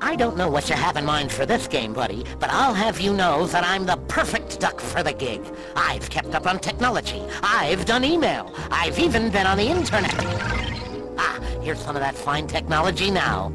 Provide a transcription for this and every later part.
I don't know what you have in mind for this game, buddy, but I'll have you know that I'm the perfect duck for the gig. I've kept up on technology. I've done email. I've even been on the internet. Ah, here's some of that fine technology now.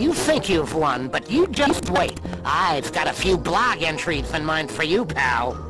You think you've won, but you just wait. I've got a few blog entries in mind for you, pal.